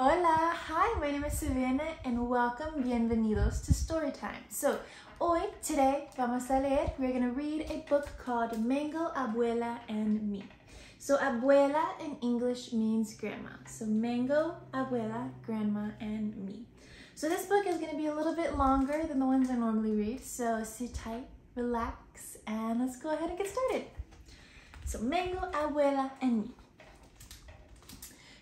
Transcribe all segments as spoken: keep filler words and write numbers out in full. Hola, hi, my name is Silviana and welcome, bienvenidos to Storytime. So, hoy, today, vamos a leer, we're going to read a book called Mango, Abuela, and Me. So, Abuela in English means grandma. So, Mango, Abuela, Grandma, and Me. So, this book is going to be a little bit longer than the ones I normally read. So, sit tight, relax, and let's go ahead and get started. So, Mango, Abuela, and Me.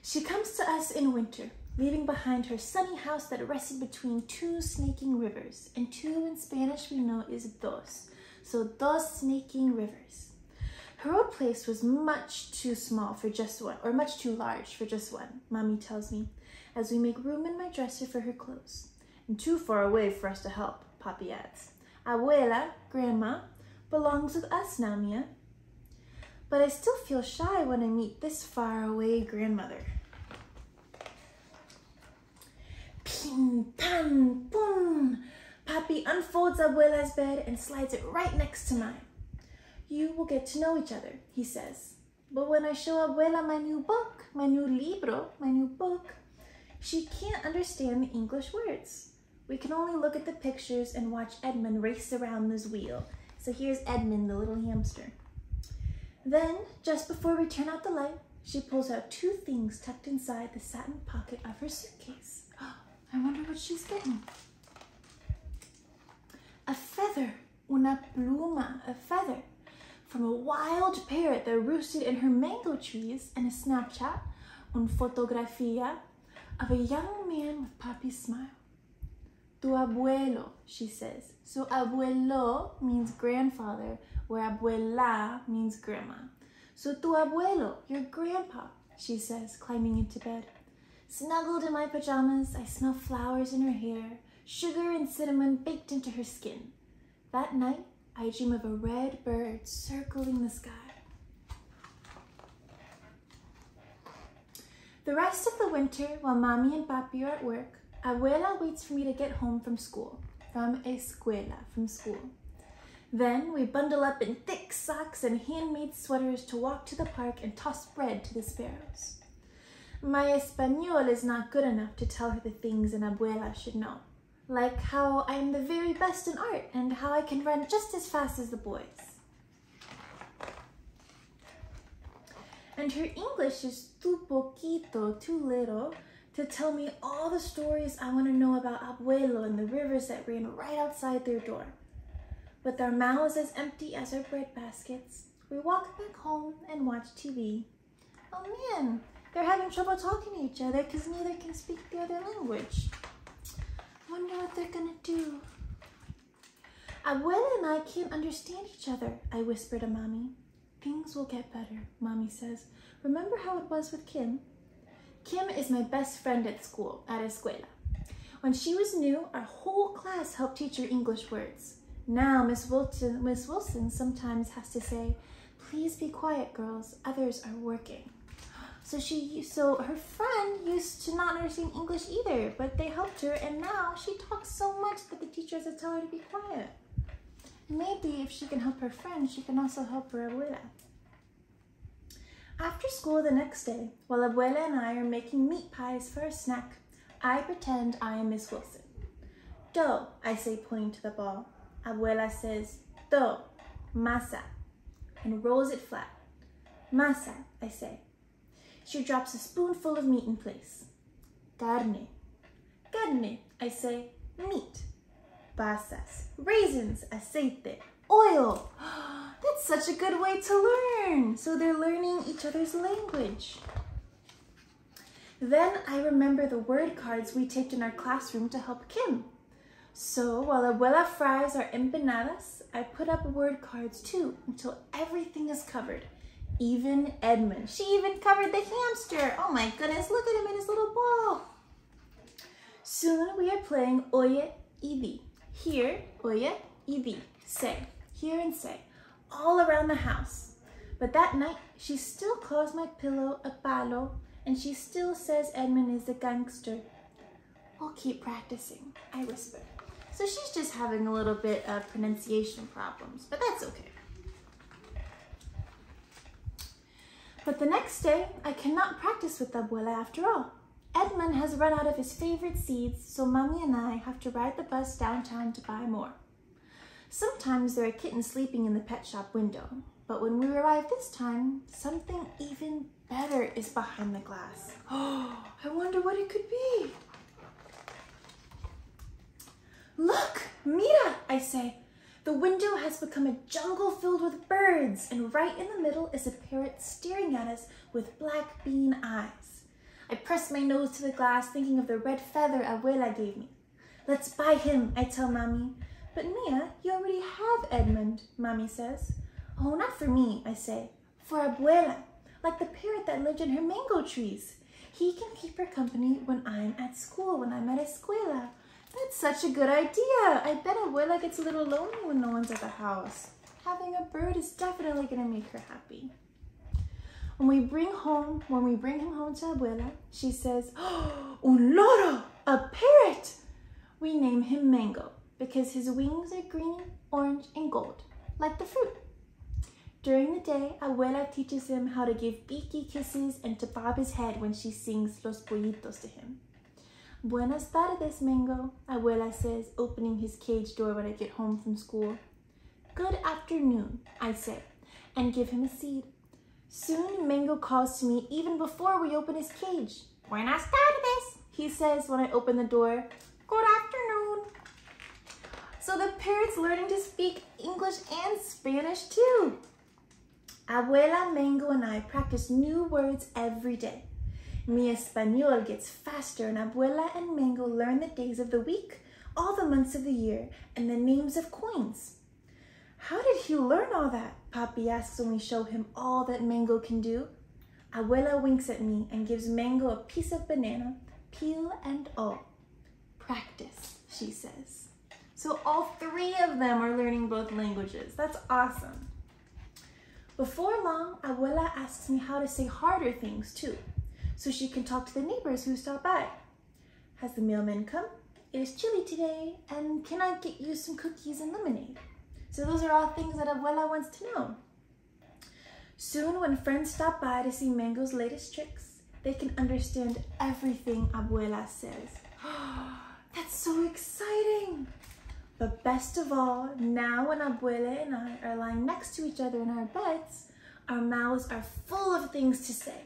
She comes to us in winter, leaving behind her sunny house that rested between two snaking rivers, and two in Spanish we know is dos, so dos snaking rivers. Her old place was much too small for just one, or much too large for just one, Mommy tells me, as we make room in my dresser for her clothes, and too far away for us to help, Papi adds. Abuela, Grandma, belongs with us now, Mia. But I still feel shy when I meet this faraway grandmother. Ping, pan, boom! Papi unfolds Abuela's bed and slides it right next to mine. You will get to know each other, he says. But when I show Abuela my new book, my new libro, my new book, she can't understand the English words. We can only look at the pictures and watch Edmund race around this wheel. So here's Edmund, the little hamster. Then, just before we turn out the light, she pulls out two things tucked inside the satin pocket of her suitcase. Oh, I wonder what she's getting. A feather, una pluma, a feather, from a wild parrot that roosted in her mango trees, and a Snapchat, un fotografía, of a young man with Papi's smile. Tu abuelo, she says. So abuelo means grandfather, where abuela means grandma. So tu abuelo, your grandpa, she says, climbing into bed. Snuggled in my pajamas, I smell flowers in her hair, sugar and cinnamon baked into her skin. That night, I dream of a red bird circling the sky. The rest of the winter, while Mommy and Papi are at work, Abuela waits for me to get home from school, from escuela, from school. Then we bundle up in thick socks and handmade sweaters to walk to the park and toss bread to the sparrows. My español is not good enough to tell her the things an abuela should know, like how I am the very best in art and how I can run just as fast as the boys. And her English is too poquito, too little, to tell me all the stories I want to know about Abuelo and the rivers that ran right outside their door. With our mouths as empty as our bread baskets, we walk back home and watch T V. Oh man, they're having trouble talking to each other because neither can speak the other language. Wonder what they're gonna do. Abuela and I can't understand each other, I whisper to Mommy. Things will get better, Mommy says. Remember how it was with Kim? Kim is my best friend at school, at escuela. When she was new, our whole class helped teach her English words. Now, Miss Wilson, Miss Wilson sometimes has to say, please be quiet, girls, others are working. So she, so her friend used to not understand English either, but they helped her, and now she talks so much that the teacher has to tell her to be quiet. Maybe if she can help her friend, she can also help her abuela. After school the next day, while Abuela and I are making meat pies for a snack, I pretend I am Miss Wilson. Dough, I say, pointing to the ball. Abuela says, dough, masa, and rolls it flat. Masa, I say. She drops a spoonful of meat in place. Carne, carne, I say, meat. Pasas, raisins, aceite, oil. That's such a good way to learn. So they're learning each other's language. Then I remember the word cards we taped in our classroom to help Kim. So, while Abuela fries our empanadas, I put up word cards too until everything is covered, even Edmund. She even covered the hamster. Oh my goodness, look at him in his little ball. Soon we are playing Oye y Di. Here, Oye y Di, say, here and say, all around the house. But that night, she still calls my pillow a palo, and she still says Edmund is a gangster. We'll keep practicing, I whisper. So she's just having a little bit of pronunciation problems, but that's okay. But the next day, I cannot practice with Abuela after all. Edmund has run out of his favorite seeds, so Mommy and I have to ride the bus downtown to buy more. Sometimes there are kittens sleeping in the pet shop window, but when we arrive this time, something even better is behind the glass. Oh, I wonder what it could be. Look, Mia, I say. The window has become a jungle filled with birds, and right in the middle is a parrot staring at us with black bean eyes. I press my nose to the glass, thinking of the red feather Abuela gave me. Let's buy him, I tell Mommy. But Mia, you already have Edmund, Mommy says. Oh, not for me, I say. For Abuela, like the parrot that lived in her mango trees. He can keep her company when I'm at school, when I'm at escuela. That's such a good idea. I bet Abuela gets a little lonely when no one's at the house. Having a bird is definitely going to make her happy. When we bring home, when we bring him home to Abuela, she says, "Oh, un loro, a parrot!" We name him Mango because his wings are green, orange, and gold, like the fruit. During the day, Abuela teaches him how to give beaky kisses and to bob his head when she sings Los Pollitos to him. "Buenas tardes, Mango," Abuela says, opening his cage door when I get home from school. "Good afternoon," I say, and give him a seed. Soon, Mango calls to me even before we open his cage. "Buenas tardes," he says when I open the door. "Good afternoon." So the parrot's learning to speak English and Spanish too. Abuela, Mango, and I practice new words every day. Mi Español gets faster, and Abuela and Mango learn the days of the week, all the months of the year, and the names of coins. "How did he learn all that?" Papi asks when we show him all that Mango can do. Abuela winks at me and gives Mango a piece of banana, peel and all. "Practice," she says. So all three of them are learning both languages. That's awesome. Before long, Abuela asks me how to say harder things too, so she can talk to the neighbors who stop by. "Has the mailman come? It is chilly today, and can I get you some cookies and lemonade?" So those are all things that Abuela wants to know. Soon, when friends stop by to see Mango's latest tricks, they can understand everything Abuela says. Oh, that's so exciting! But best of all, now when Abuela and I are lying next to each other in our beds, our mouths are full of things to say.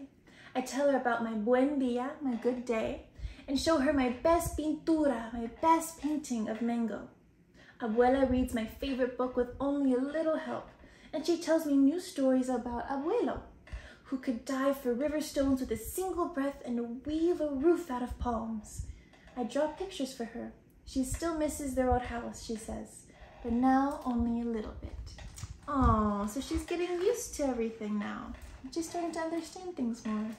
I tell her about my buen dia, my good day, and show her my best pintura, my best painting of Mango. Abuela reads my favorite book with only a little help, and she tells me new stories about Abuelo, who could dive for river stones with a single breath and weave a roof out of palms. I draw pictures for her. She still misses their old house, she says, but now only a little bit. Aww, so she's getting used to everything now. She's starting to understand things more.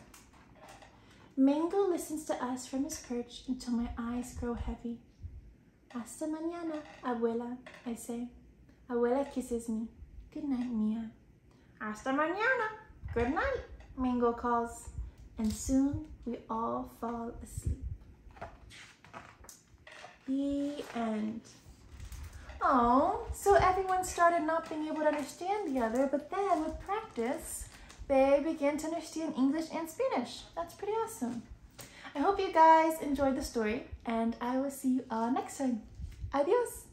Mango listens to us from his perch until my eyes grow heavy. "Hasta mañana, Abuela," I say. Abuela kisses me. "Good night, Mia." "Hasta mañana." "Good night," Mango calls. And soon we all fall asleep. The end. Oh, so everyone started not being able to understand the other, but then with practice, they begin to understand English and Spanish. That's pretty awesome. I hope you guys enjoyed the story, and I will see you all next time. Adios!